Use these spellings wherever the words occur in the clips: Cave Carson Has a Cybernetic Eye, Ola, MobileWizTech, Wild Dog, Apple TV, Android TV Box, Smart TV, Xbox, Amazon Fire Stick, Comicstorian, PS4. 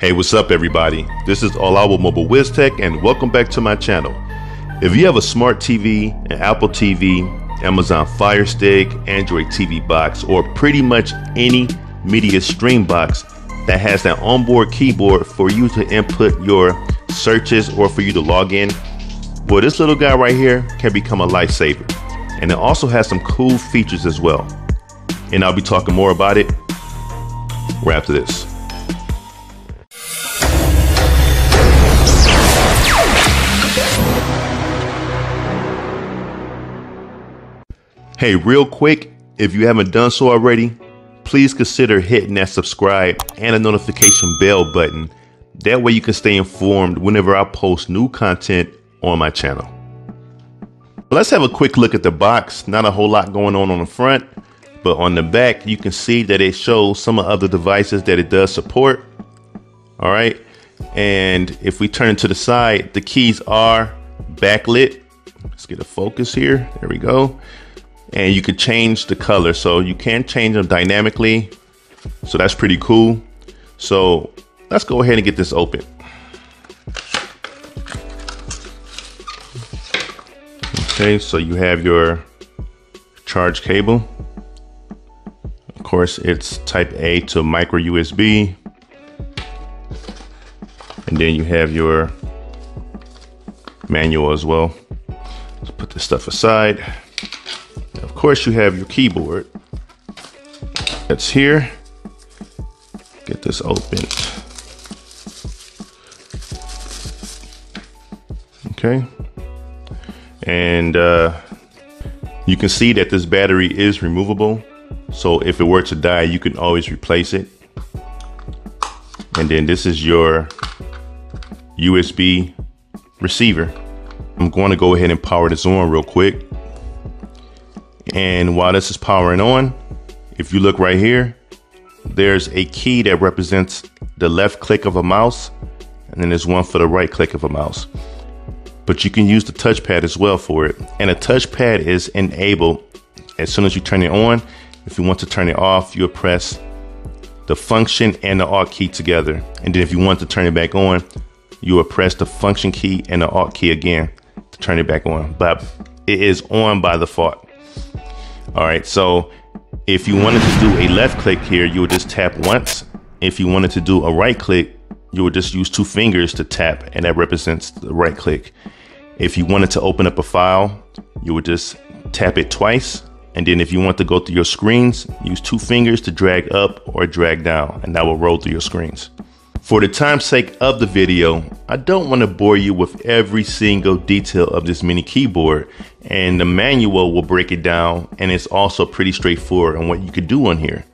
Hey, what's up everybody? This is Ola with MobileWizTech and welcome back to my channel. If you have a smart TV, an Apple TV, Amazon Fire Stick, Android TV Box, or pretty much any media stream box that has that onboard keyboard for you to input your searches or for you to log in, well, this little guy right here can become a lifesaver. And it also has some cool features as well. And I'll be talking more about it right after this. Hey, real quick, if you haven't done so already, please consider hitting that subscribe and a notification bell button. That way you can stay informed whenever I post new content on my channel. Let's have a quick look at the box. Not a whole lot going on the front, but on the back, you can see that it shows some of the other devices that it does support. All right. And if we turn to the side, the keys are backlit. Let's get a focus here. There we go. And you can change the color, so you can change them dynamically, so that's pretty cool. So let's go ahead and get this open. Okay, so you have your charge cable. Of course, it's type A to micro USB, and then you have your manual as well. Let's put this stuff aside. Of course, you have your keyboard that's here. Get this opened. Okay. And you can see that this battery is removable. So if it were to die, you can always replace it. And then this is your USB receiver. I'm going to go ahead and power this on real quick. And while this is powering on, if you look right here, there's a key that represents the left click of a mouse, and then there's one for the right click of a mouse. But you can use the touchpad as well for it. And a touchpad is enabled as soon as you turn it on. If you want to turn it off, you'll press the function and the Alt key together. And then if you want to turn it back on, you will press the function key and the Alt key again to turn it back on. But it is on by default. All right, so if you wanted to do a left click here, you would just tap once. If you wanted to do a right click, you would just use two fingers to tap, and that represents the right click. If you wanted to open up a file, you would just tap it twice. And then if you want to go through your screens, use two fingers to drag up or drag down, and that will roll through your screens. For the time's sake of the video, I don't want to bore you with every single detail of this mini keyboard, and the manual will break it down, and it's also pretty straightforward on what you could do on here.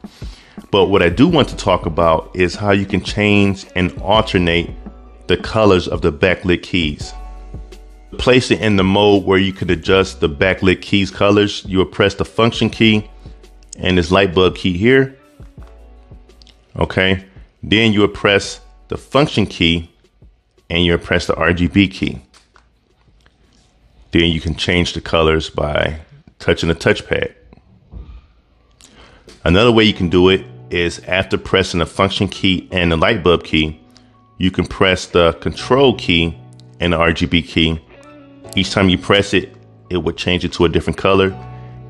But what I do want to talk about is how you can change and alternate the colors of the backlit keys. Place it in the mode where you could adjust the backlit keys colors. You will press the function key and this light bulb key here. Okay. Then you will press the function key and you'll press the RGB key. Then you can change the colors by touching the touchpad. Another way you can do it is after pressing the function key and the light bulb key, you can press the control key and the RGB key. Each time you press it, it will change it to a different color,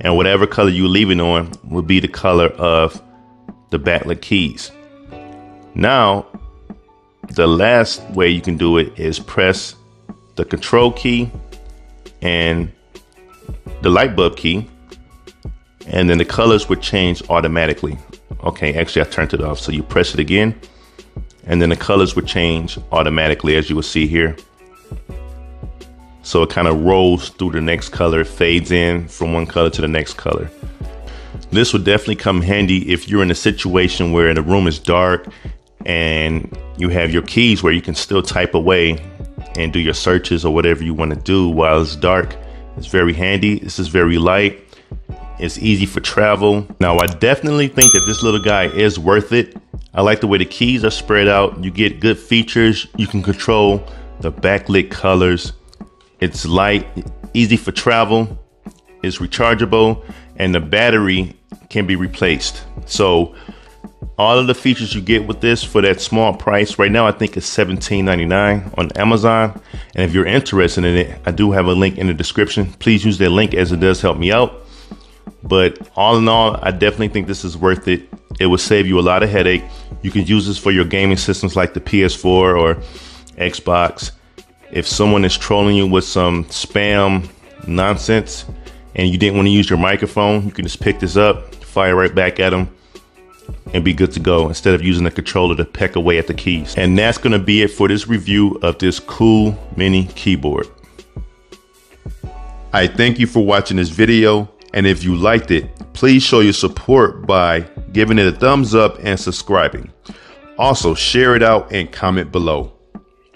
and whatever color you leave it on will be the color of the backlit keys. Now, the last way you can do it is press the control key and the light bulb key, and then the colors would change automatically. Okay, actually I turned it off. So you press it again, and then the colors would change automatically, as you will see here. So it kind of rolls through the next color, fades in from one color to the next color. This would definitely come handy if you're in a situation where the room is dark and you have your keys where you can still type away and do your searches or whatever you want to do while it's dark. It's very handy. This is very light. It's easy for travel. Now, I definitely think that this little guy is worth it. I like the way the keys are spread out. You get good features. You can control the backlit colors. It's light, easy for travel. It's rechargeable, and the battery can be replaced. So All of the features you get with this for that small price right now, I think it's $17.99 on Amazon. And if you're interested in it, I do have a link in the description. Please use that link as it does help me out. But all in all, I definitely think this is worth it. It will save you a lot of headache. You can use this for your gaming systems like the PS4 or Xbox. If someone is trolling you with some spam nonsense and you didn't want to use your microphone, you can just pick this up, fire right back at them, and be good to go instead of using the controller to peck away at the keys. And that's going to be it for this review of this cool mini keyboard. I thank you for watching this video, and if you liked it, please show your support by giving it a thumbs up and subscribing. Also, share it out and comment below.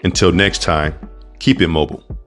Until next time, keep it mobile.